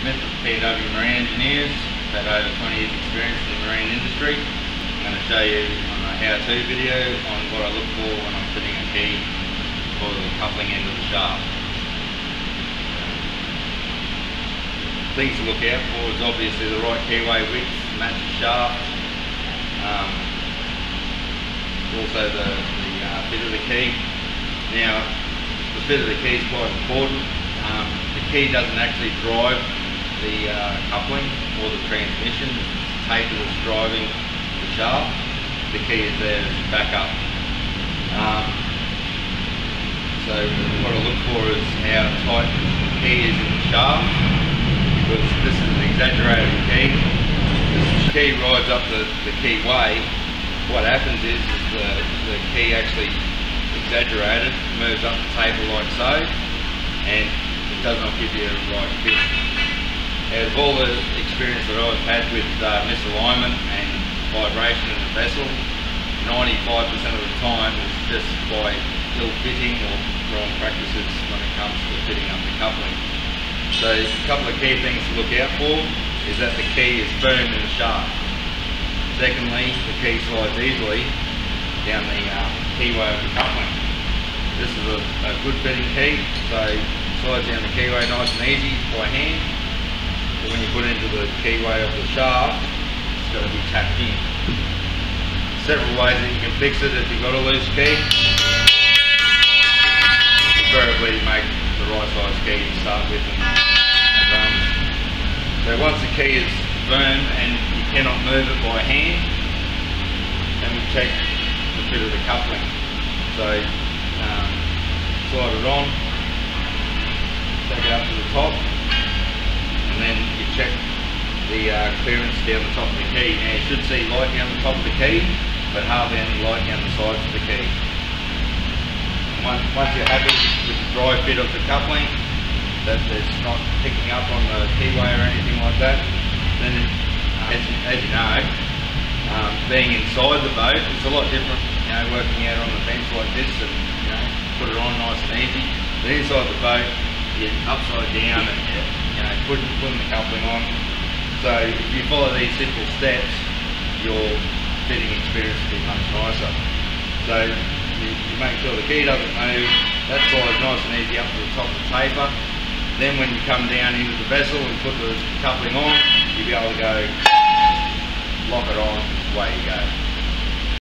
Smith, PW Marine Engineers. I've had over 20 years experience in the marine industry. I'm going to show you on a how-to video on what I look for when I'm fitting a key for the coupling end of the shaft. Things to look out for is obviously the right keyway width to match the shaft. Also the fit of the key. Now, the fit of the key is quite important. The key doesn't actually drive the coupling or the transmission. It's the taper that's driving the shaft. The key is there as backup. So what I look for is how tight the key is in the shaft, because this is an exaggerated key. This key rides up the keyway. What happens is the key actually exaggerated, moves up the taper like so, and it does not give you a right fit. Out of all the experience that I've had with misalignment and vibration in the vessel, 95% of the time is just by ill-fitting or wrong practices when it comes to fitting up the coupling. So a couple of key things to look out for is that the key is firm in the shaft. Secondly, the key slides easily down the keyway of the coupling. This is a good fitting key, so slides down the keyway nice and easy by hand. But when you put into the keyway of the shaft, it's got to be tapped in. Several ways that you can fix it if you've got a loose key. Preferably make the right size key to start with. So once the key is firm and you cannot move it by hand, then we check the fit of the coupling. So slide it on, take it up to the top, and then you check the clearance down the top of the key. Now you should see light down the top of the key, but hardly any light down the sides of the key. And once you're happy with the dry fit of the coupling, that it's not picking up on the keyway or anything like that, then as you know, being inside the boat, it's a lot different, you know, working out on the bench like this and, you know, put it on nice and easy. But inside the boat, you're upside down and, you know, putting the coupling on. So if you follow these simple steps, your fitting experience will be much nicer. So you make sure the key doesn't move, that slides nice and easy up to the top of the taper. Then when you come down into the vessel and put the coupling on, you'll be able to go, lock it on, away you go.